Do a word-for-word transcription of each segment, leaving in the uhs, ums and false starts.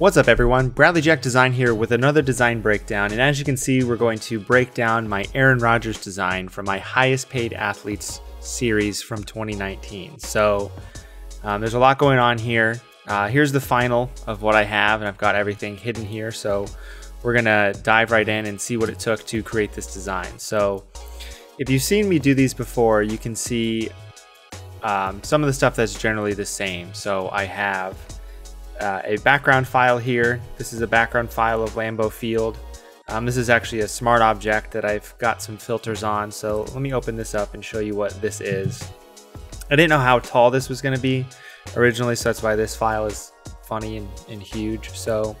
What's up everyone, Bradley Jack Design here with another design breakdown, and as you can see we're going to break down my Aaron Rodgers design from my highest paid athletes series from twenty nineteen. So um, there's a lot going on here. Uh, here's the final of what I have, and I've got everything hidden here, so we're gonna dive right in and see what it took to create this design. So if you've seen me do these before, you can see um, some of the stuff that's generally the same. So I have Uh, a background file here. This is a background file of Lambeau Field. Um, this is actually a smart object that I've got some filters on. So let me open this up and show you what this is. I didn't know how tall this was going to be originally, so that's why this file is funny and, and huge. So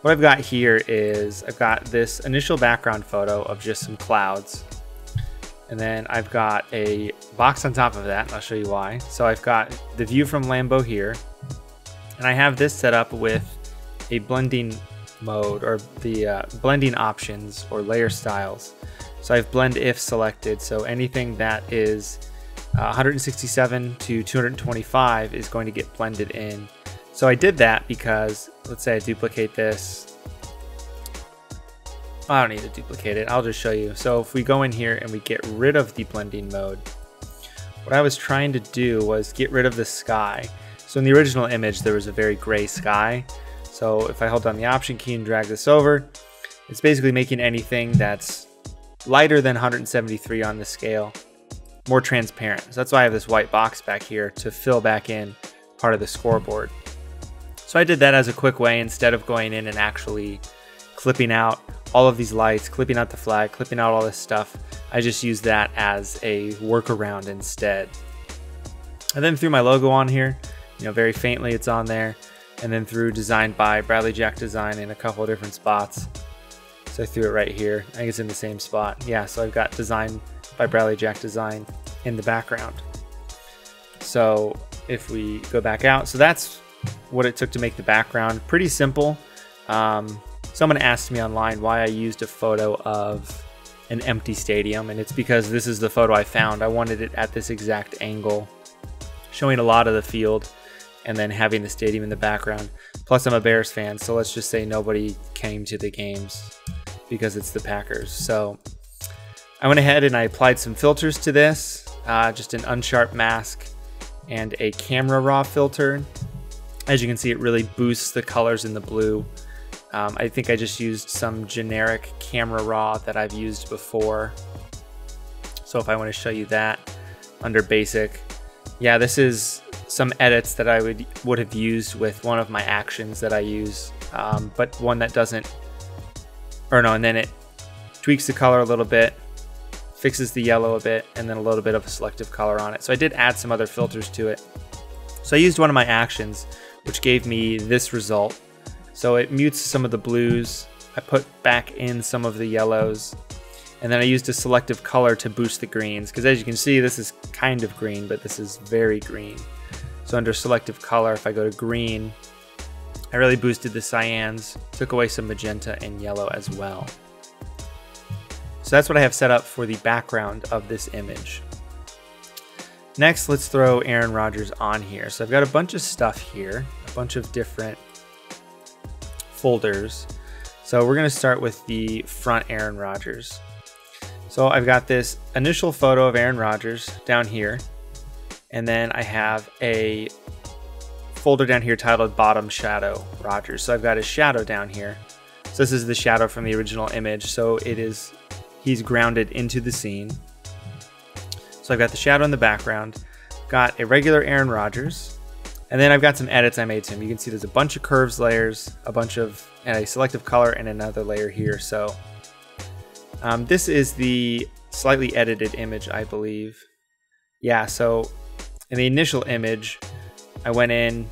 what I've got here is I've got this initial background photo of just some clouds. And then I've got a box on top of that. And I'll show you why. So I've got the view from Lambeau here. And I have this set up with a blending mode, or the uh, blending options or layer styles. So I have blend if selected. So anything that is uh, one hundred sixty-seven to two hundred twenty-five is going to get blended in. So I did that because, let's say I duplicate this. I don't need to duplicate it. I'll just show you. So if we go in here and we get rid of the blending mode, what I was trying to do was get rid of the sky. So in the original image, there was a very gray sky. So if I hold down the option key and drag this over, it's basically making anything that's lighter than one hundred seventy-three on the scale more transparent. So that's why I have this white box back here to fill back in part of the scoreboard. So I did that as a quick way instead of going in and actually clipping out all of these lights, clipping out the flag, clipping out all this stuff. I just used that as a workaround instead. I then threw my logo on here. You know, very faintly it's on there, and then through designed by Bradley Jack Design in a couple of different spots. So I threw it right here. I think it's in the same spot. Yeah, so I've got designed by Bradley Jack Design in the background. So if we go back out, so that's what it took to make the background. Pretty simple. Um, someone asked me online why I used a photo of an empty stadium, and it's because this is the photo I found. I wanted it at this exact angle, showing a lot of the field, and then having the stadium in the background. Plus I'm a Bears fan, so let's just say nobody came to the games because it's the Packers. So I went ahead and I applied some filters to this, uh, just an unsharp mask and a camera raw filter. As you can see, it really boosts the colors in the blue. Um, I think I just used some generic camera raw that I've used before. So if I want to show you that under basic, yeah, this is some edits that I would would have used with one of my actions that I use, um, but one that doesn't, or no, and then it tweaks the color a little bit, fixes the yellow a bit, and then a little bit of a selective color on it. So I did add some other filters to it. So I used one of my actions, which gave me this result. So it mutes some of the blues. I put back in some of the yellows, and then I used a selective color to boost the greens, because as you can see, this is kind of green, but this is very green. So under selective color, if I go to green, I really boosted the cyans, took away some magenta and yellow as well. So that's what I have set up for the background of this image. Next, let's throw Aaron Rodgers on here. So I've got a bunch of stuff here, a bunch of different folders. So we're going to start with the front Aaron Rodgers. So I've got this initial photo of Aaron Rodgers down here. And then I have a folder down here titled Bottom Shadow Rodgers. So I've got his shadow down here. So this is the shadow from the original image. So it is, he's grounded into the scene. So I've got the shadow in the background, got a regular Aaron Rodgers. And then I've got some edits I made to him. You can see there's a bunch of curves layers, a bunch of and a selective color, and another layer here. So um, this is the slightly edited image, I believe. Yeah, so in the initial image, I went in,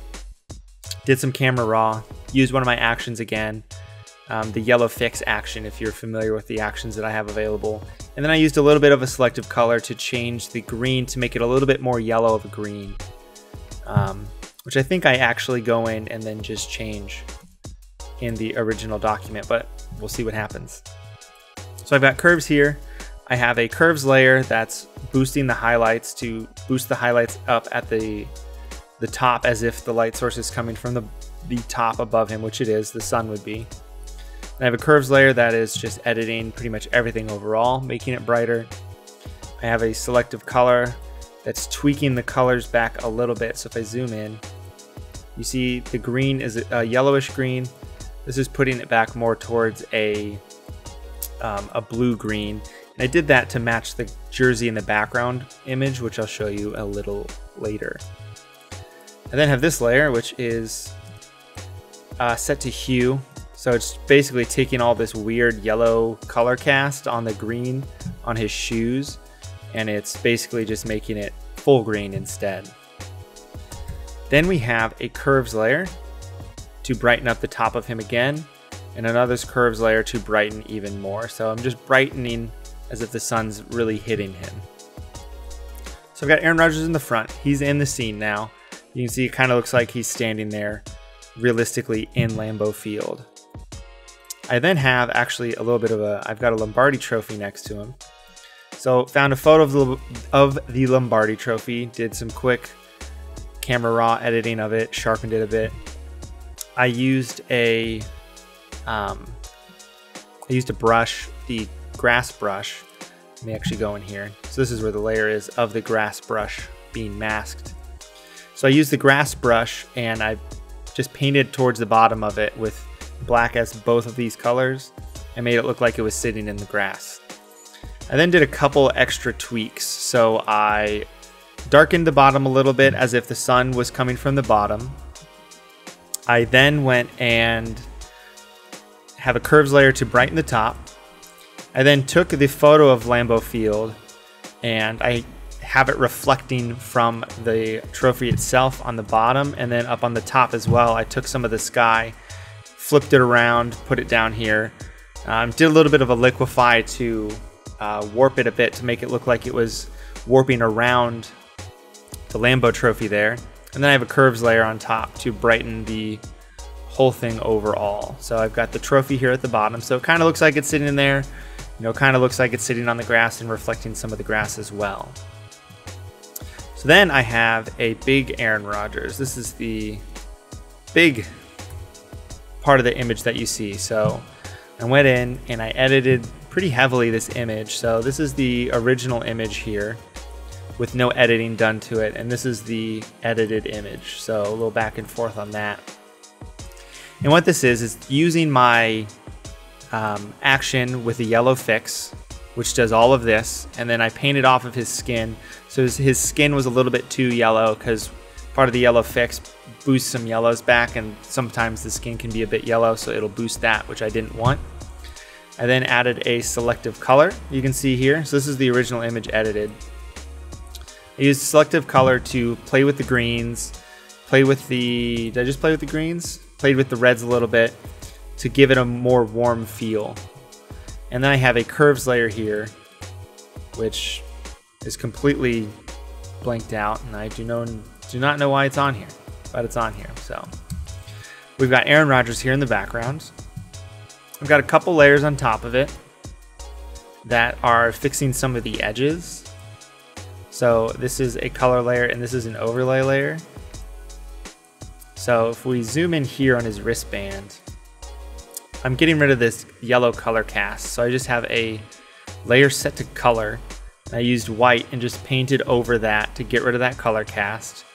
did some camera raw, used one of my actions again, um, the yellow fix action, if you're familiar with the actions that I have available. And then I used a little bit of a selective color to change the green to make it a little bit more yellow of a green, um, which I think I actually go in and then just change in the original document, but we'll see what happens. So I've got curves here. I have a curves layer that's boosting the highlights to boost the highlights up at the the top as if the light source is coming from the, the top above him, which it is, the sun would be. And I have a curves layer that is just editing pretty much everything overall, making it brighter. I have a selective color that's tweaking the colors back a little bit. So if I zoom in, you see the green is a yellowish green. This is putting it back more towards a, um, a blue green. And I did that to match the jersey in the background image, which I'll show you a little later. I then have this layer, which is uh, set to hue. So it's basically taking all this weird yellow color cast on the green on his shoes, and it's basically just making it full green instead. Then we have a curves layer to brighten up the top of him again, and another curves layer to brighten even more. So I'm just brightening as if the sun's really hitting him. So I've got Aaron Rodgers in the front. He's in the scene now. You can see it kind of looks like he's standing there realistically in Lambeau Field. I then have actually a little bit of a, I've got a Lombardi trophy next to him. So found a photo of the, of the Lombardi trophy, did some quick camera raw editing of it, sharpened it a bit. I used a, um, I used a brush, the grass brush. Let me actually go in here. So this is where the layer is of the grass brush being masked. So I used the grass brush and I just painted towards the bottom of it with black as both of these colors and made it look like it was sitting in the grass. I then did a couple extra tweaks. So I darkened the bottom a little bit as if the sun was coming from the bottom. I then went and have a curves layer to brighten the top. I then took the photo of Lambeau Field and I have it reflecting from the trophy itself on the bottom and then up on the top as well. I took some of the sky, flipped it around, put it down here, um, did a little bit of a liquefy to uh, warp it a bit to make it look like it was warping around the Lambeau trophy there. And then I have a curves layer on top to brighten the whole thing overall. So I've got the trophy here at the bottom. So it kind of looks like it's sitting in there, you know, kind of looks like it's sitting on the grass and reflecting some of the grass as well. So then I have a big Aaron Rodgers. This is the big part of the image that you see. So I went in and I edited pretty heavily this image. So this is the original image here with no editing done to it. And this is the edited image. So a little back and forth on that. And what this is, is using my um, action with a yellow fix, which does all of this. And then I painted off of his skin. So his, his skin was a little bit too yellow because part of the yellow fix boosts some yellows back, and sometimes the skin can be a bit yellow, so it'll boost that, which I didn't want. I then added a selective color, you can see here. So this is the original image edited. I used selective color to play with the greens, play with the, did I just play with the greens? Played with the reds a little bit to give it a more warm feel. And then I have a curves layer here, which is completely blanked out, and I do, know, do not know why it's on here, but it's on here. So we've got Aaron Rodgers here in the background. I've got a couple layers on top of it that are fixing some of the edges. So this is a color layer and this is an overlay layer. So if we zoom in here on his wristband, I'm getting rid of this yellow color cast. So I just have a layer set to color. I used white and just painted over that to get rid of that color cast.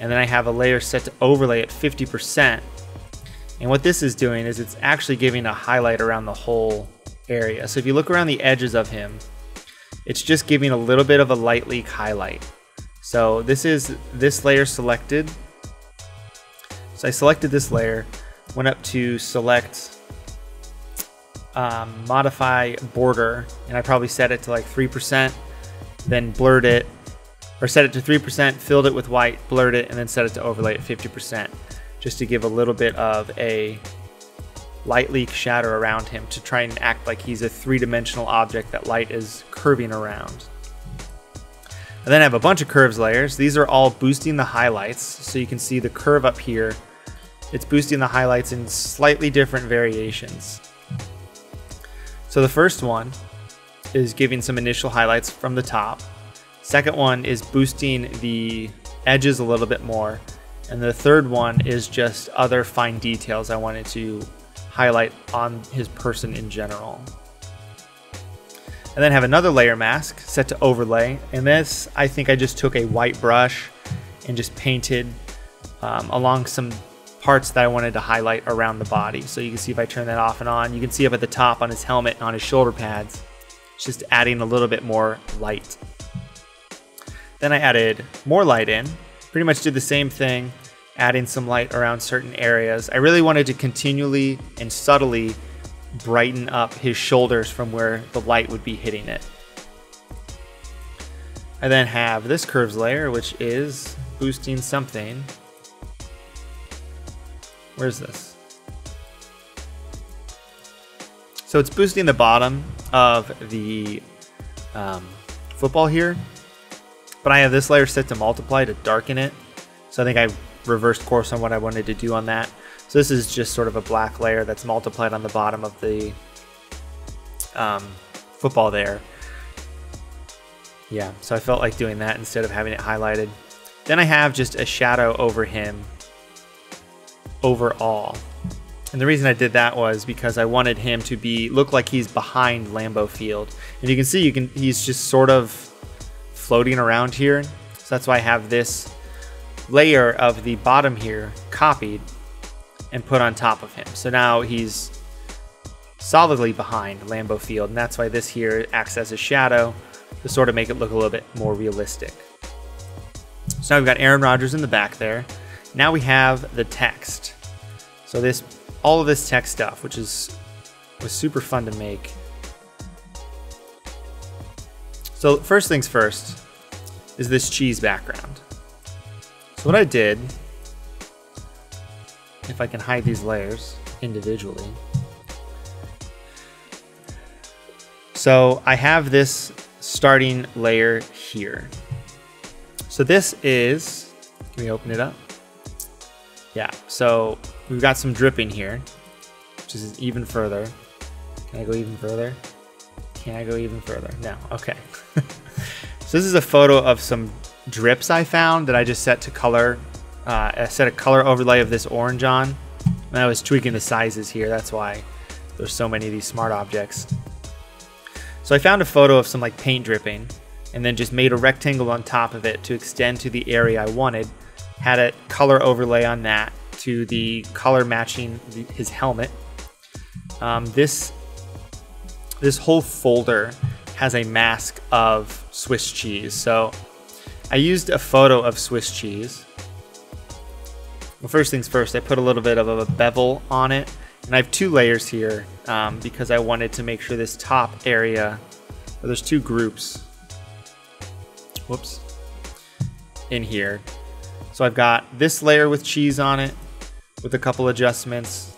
And then I have a layer set to overlay at fifty percent. And what this is doing is it's actually giving a highlight around the whole area. So if you look around the edges of him, it's just giving a little bit of a light leak highlight. So this is this layer selected. So I selected this layer, went up to select um, modify border, and I probably set it to like three percent. Then blurred it, or set it to three percent, filled it with white, blurred it, and then set it to overlay at fifty percent, just to give a little bit of a light leak shadow around him to try and act like he's a three-dimensional object that light is curving around. And then I have a bunch of curves layers. These are all boosting the highlights, so you can see the curve up here. It's boosting the highlights in slightly different variations. So the first one is giving some initial highlights from the top. Second one is boosting the edges a little bit more. And the third one is just other fine details I wanted to highlight on his person in general. And then have another layer mask set to overlay. And this, I think I just took a white brush and just painted um, along some parts that I wanted to highlight around the body. So you can see if I turn that off and on, you can see up at the top on his helmet and on his shoulder pads, it's just adding a little bit more light. Then I added more light in, pretty much did the same thing, adding some light around certain areas. I really wanted to continually and subtly brighten up his shoulders from where the light would be hitting it. I then have this curves layer, which is boosting something. Where's this? So it's boosting the bottom of the um, football here, but I have this layer set to multiply to darken it. So I think I reversed course on what I wanted to do on that. So this is just sort of a black layer that's multiplied on the bottom of the um, football there. Yeah, so I felt like doing that instead of having it highlighted. Then I have just a shadow over him overall. And the reason I did that was because I wanted him to be look like he's behind Lambeau Field. And you can see you can he's just sort of floating around here. So that's why I have this layer of the bottom here copied and put on top of him. So now he's solidly behind Lambeau Field, and that's why this here acts as a shadow to sort of make it look a little bit more realistic. So now we've got Aaron Rodgers in the back there. Now we have the text. So this, all of this text stuff, which is was super fun to make. So first things first is this cheese background. So what I did, if I can hide these layers individually. So I have this starting layer here. So this is, can we open it up? Yeah, so we've got some dripping here, which is even further. Can I go even further? Can I go even further? No, okay. So this is a photo of some drips I found that I just set to color. Uh, I set a color overlay of this orange on, and I was tweaking the sizes here. That's why there's so many of these smart objects. So I found a photo of some like paint dripping and then just made a rectangle on top of it to extend to the area I wanted. Had a color overlay on that to the color matching the, his helmet. Um, this, this whole folder has a mask of Swiss cheese. So I used a photo of Swiss cheese. Well, first things first, I put a little bit of a bevel on it, and I have two layers here um, because I wanted to make sure this top area, well, there's two groups, whoops, in here. So I've got this layer with cheese on it with a couple adjustments,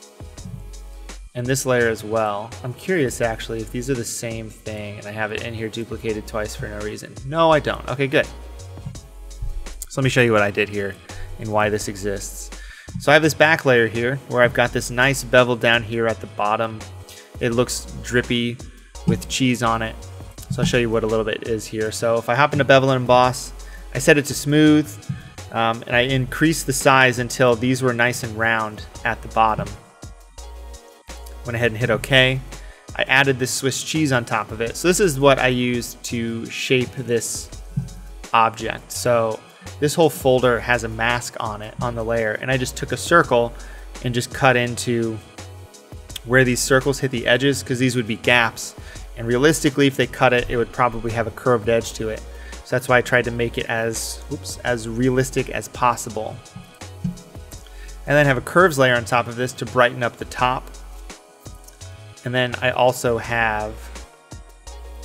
and this layer as well. I'm curious actually if these are the same thing and I have it in here duplicated twice for no reason. No, I don't. Okay, good. So let me show you what I did here and why this exists. So I have this back layer here where I've got this nice bevel down here at the bottom. It looks drippy with cheese on it. So I'll show you what a little bit is here. So if I hop into bevel and emboss, I set it to smooth um, and I increased the size until these were nice and round at the bottom. Went ahead and hit okay. I added this Swiss cheese on top of it. So this is what I used to shape this object. So this whole folder has a mask on it, on the layer, and I just took a circle and just cut into where these circles hit the edges, because these would be gaps, and realistically if they cut it, it would probably have a curved edge to it. So that's why I tried to make it as oops, as realistic as possible. And then have a curves layer on top of this to brighten up the top. And then I also have,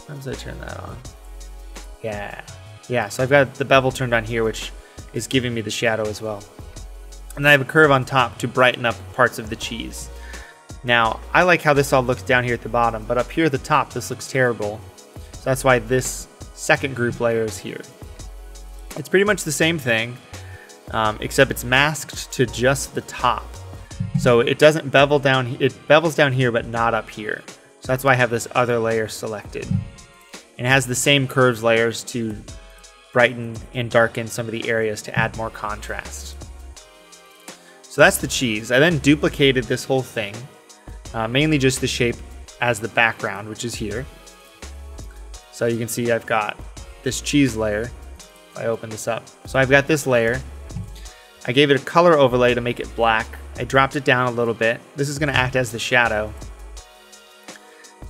how does I turn that on? Yeah. Yeah, so I've got the bevel turned on here, which is giving me the shadow as well. And then I have a curve on top to brighten up parts of the cheese. Now, I like how this all looks down here at the bottom, but up here at the top, this looks terrible. So that's why this second group layer is here. It's pretty much the same thing, um, except it's masked to just the top. So it doesn't bevel down, it bevels down here, but not up here. So that's why I have this other layer selected. And it has the same curves layers to brighten and darken some of the areas to add more contrast. So that's the cheese. I then duplicated this whole thing, uh, mainly just the shape as the background, which is here. So you can see I've got this cheese layer. If I open this up, so I've got this layer. I gave it a color overlay to make it black. I dropped it down a little bit. This is going to act as the shadow.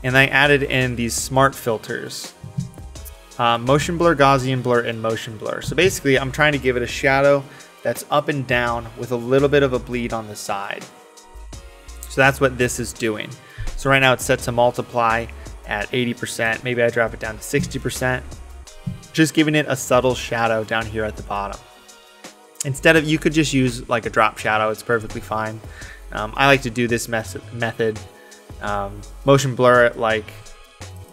And I added in these smart filters, uh, motion blur, Gaussian blur, and motion blur. So basically I'm trying to give it a shadow that's up and down with a little bit of a bleed on the side. So that's what this is doing. So right now it's set to multiply at eighty percent. Maybe I drop it down to sixty percent, just giving it a subtle shadow down here at the bottom. Instead of, you could just use like a drop shadow. It's perfectly fine. Um, I like to do this method. Um, motion blur at like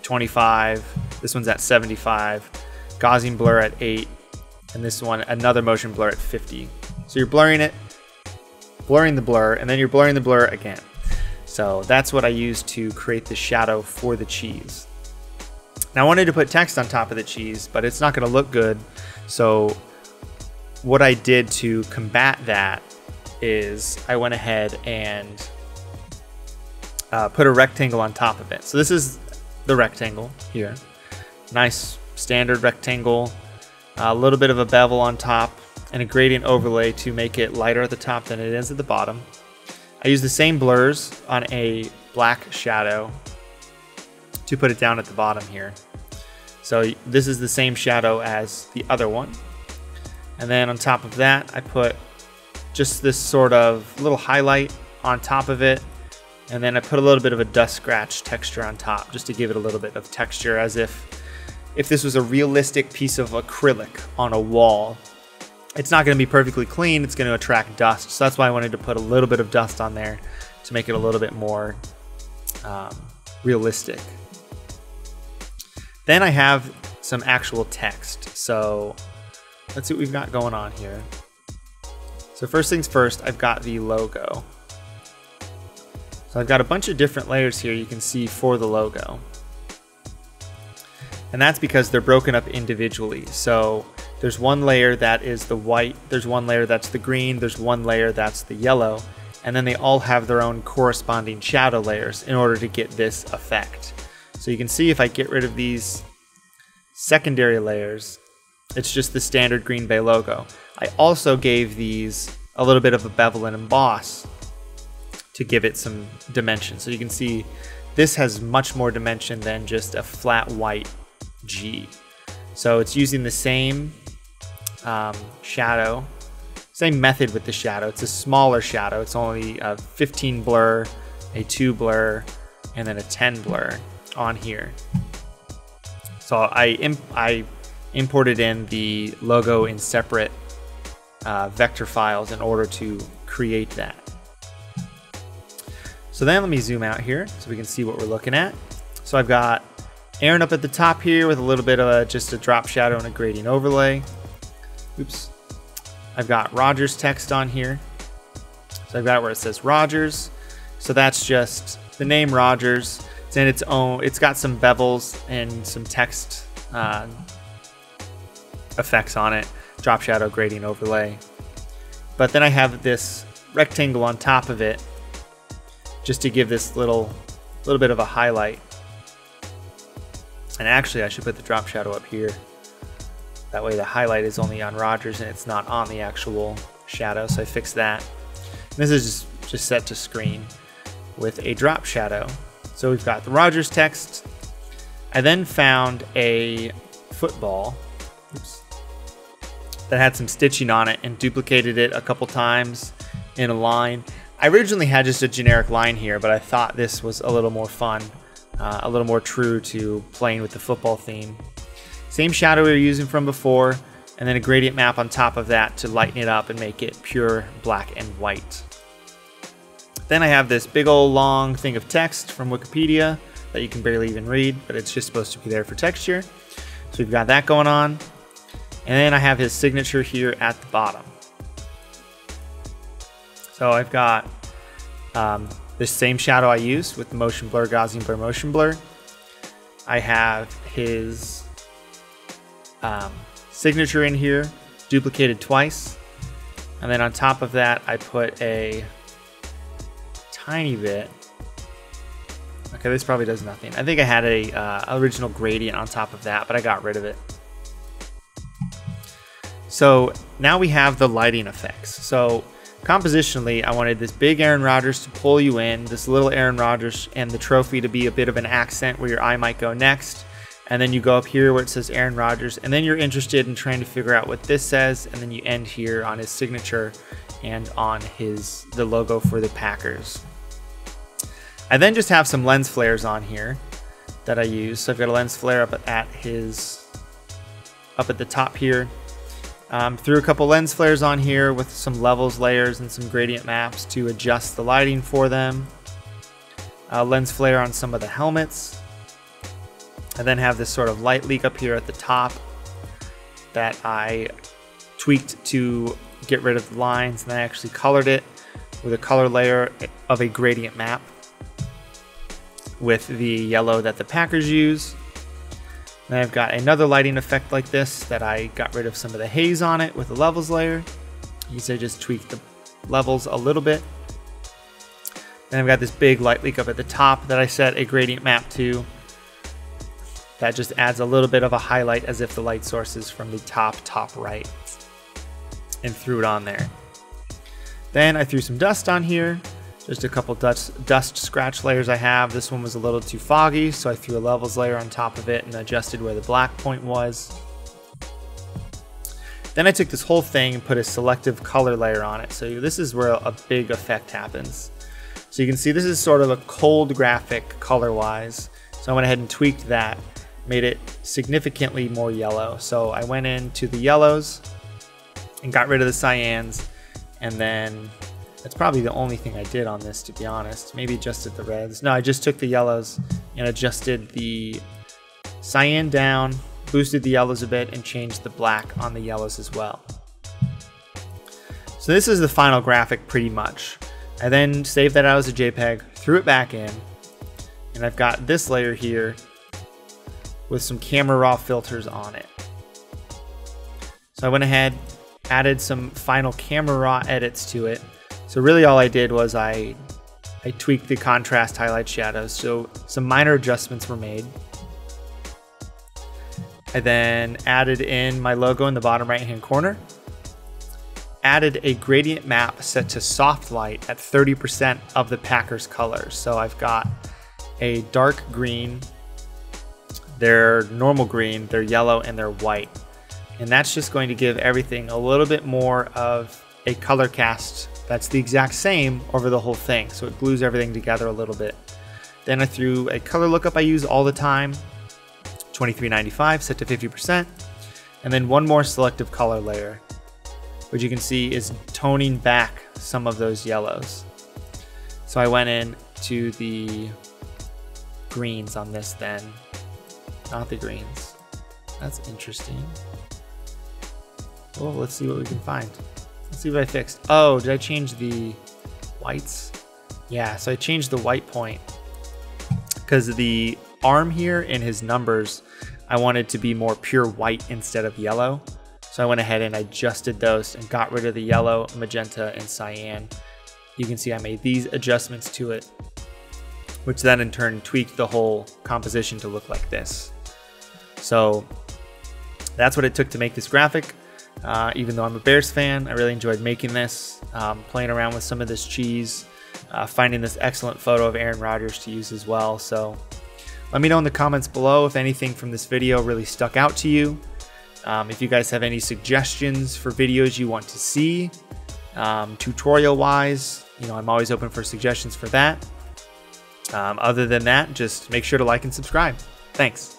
twenty-five. This one's at seventy-five. Gaussian blur at eight. And this one, another motion blur at fifty. So you're blurring it, blurring the blur, and then you're blurring the blur again. So that's what I used to create the shadow for the cheese. Now I wanted to put text on top of the cheese, but it's not going to look good. So what I did to combat that is I went ahead and uh, put a rectangle on top of it. So this is the rectangle here. Nice standard rectangle, a little bit of a bevel on top and a gradient overlay to make it lighter at the top than it is at the bottom. I used the same blurs on a black shadow to put it down at the bottom here. So this is the same shadow as the other one. And then on top of that, I put just this sort of little highlight on top of it. And then I put a little bit of a dust scratch texture on top just to give it a little bit of texture, as if if this was a realistic piece of acrylic on a wall. It's not going to be perfectly clean. It's going to attract dust. So that's why I wanted to put a little bit of dust on there to make it a little bit more um, realistic. Then I have some actual text. So let's see what we've got going on here. So first things first, I've got the logo. So I've got a bunch of different layers here you can see for the logo. And that's because they're broken up individually. So there's one layer that is the white, there's one layer that's the green, there's one layer that's the yellow, and then they all have their own corresponding shadow layers in order to get this effect. So you can see if I get rid of these secondary layers, it's just the standard Green Bay logo. I also gave these a little bit of a bevel and emboss to give it some dimension. So you can see this has much more dimension than just a flat white G. So it's using the same um, shadow, same method with the shadow. It's a smaller shadow. It's only a fifteen blur, a two blur, and then a ten blur on here. So I, imp I imported in the logo in separate uh, vector files in order to create that. So then let me zoom out here so we can see what we're looking at. So I've got Aaron up at the top here with a little bit of a, just a drop shadow and a gradient overlay. Oops. I've got Rodgers text on here. So I've got where it says Rodgers. So that's just the name Rodgers. It's in its own, it's got some bevels and some text uh, effects on it. Drop shadow, gradient overlay. But then I have this rectangle on top of it just to give this little, little bit of a highlight. And actually I should put the drop shadow up here. That way the highlight is only on Rodgers and it's not on the actual shadow. So I fixed that. And this is just, just set to screen with a drop shadow. So we've got the Rodgers text. I then found a football, oops, that had some stitching on it and duplicated it a couple times in a line. I originally had just a generic line here, but I thought this was a little more fun. Uh, a little more true to playing with the football theme. Same shadow we were using from before, and then a gradient map on top of that to lighten it up and make it pure black and white. Then I have this big old long thing of text from Wikipedia that you can barely even read, but it's just supposed to be there for texture. So we've got that going on. And then I have his signature here at the bottom. So I've got um, the same shadow I use with the motion blur, Gaussian blur, motion blur. I have his um, signature in here, duplicated twice. And then on top of that, I put a tiny bit. Okay, this probably does nothing. I think I had a uh, original gradient on top of that, but I got rid of it. So now we have the lighting effects. So compositionally, I wanted this big Aaron Rodgers to pull you in, this little Aaron Rodgers and the trophy to be a bit of an accent where your eye might go next. And then you go up here where it says Aaron Rodgers, and then you're interested in trying to figure out what this says. And then you end here on his signature and on his the logo for the Packers. I then just have some lens flares on here that I use. So I've got a lens flare up at his, up at the top here. Um, threw a couple lens flares on here with some levels, layers, and some gradient maps to adjust the lighting for them. A lens flare on some of the helmets. I then have this sort of light leak up here at the top that I tweaked to get rid of the lines, and I actually colored it with a color layer of a gradient map with the yellow that the Packers use. Then I've got another lighting effect like this that I got rid of some of the haze on it with a levels layer. You say just tweak the levels a little bit. Then I've got this big light leak up at the top that I set a gradient map to. That just adds a little bit of a highlight as if the light source is from the top, top right, and threw it on there. Then I threw some dust on here, just a couple dust, dust scratch layers I have. This one was a little too foggy, so I threw a levels layer on top of it and adjusted where the black point was. Then I took this whole thing and put a selective color layer on it. So this is where a big effect happens. So you can see this is sort of a cold graphic color-wise. So I went ahead and tweaked that, made it significantly more yellow. So I went into the yellows and got rid of the cyans. And then that's probably the only thing I did on this, to be honest. Maybe adjusted the reds. No, I just took the yellows and adjusted the cyan down, boosted the yellows a bit, and changed the black on the yellows as well. So this is the final graphic pretty much. I then saved that out as a JPEG, threw it back in, and I've got this layer here with some camera raw filters on it. So I went ahead, added some final camera raw edits to it. So really all I did was I, I tweaked the contrast, highlight, shadows. So some minor adjustments were made. I then added in my logo in the bottom right-hand corner. Added a gradient map set to soft light at thirty percent of the Packers color. So I've got a dark green, their normal green, their yellow, and their white. And that's just going to give everything a little bit more of a color cast that's the exact same over the whole thing. So it glues everything together a little bit. Then I threw a color lookup I use all the time, twenty-three ninety-five, set to fifty percent. And then one more selective color layer, which you can see is toning back some of those yellows. So I went in to the greens on this then. Not the greens. That's interesting. Well, let's see what we can find. Let's see what I fixed. Oh, did I change the whites? Yeah, so I changed the white point because the arm here in his numbers, I wanted to be more pure white instead of yellow. So I went ahead and adjusted those and got rid of the yellow, magenta, and cyan. You can see I made these adjustments to it, which then in turn tweaked the whole composition to look like this. So that's what it took to make this graphic. Uh, even though I'm a Bears fan, I really enjoyed making this, um, playing around with some of this cheese, uh, finding this excellent photo of Aaron Rodgers to use as well. So let me know in the comments below if anything from this video really stuck out to you. Um, if you guys have any suggestions for videos you want to see, um, tutorial wise, you know, I'm always open for suggestions for that. Um, other than that, just make sure to like and subscribe. Thanks.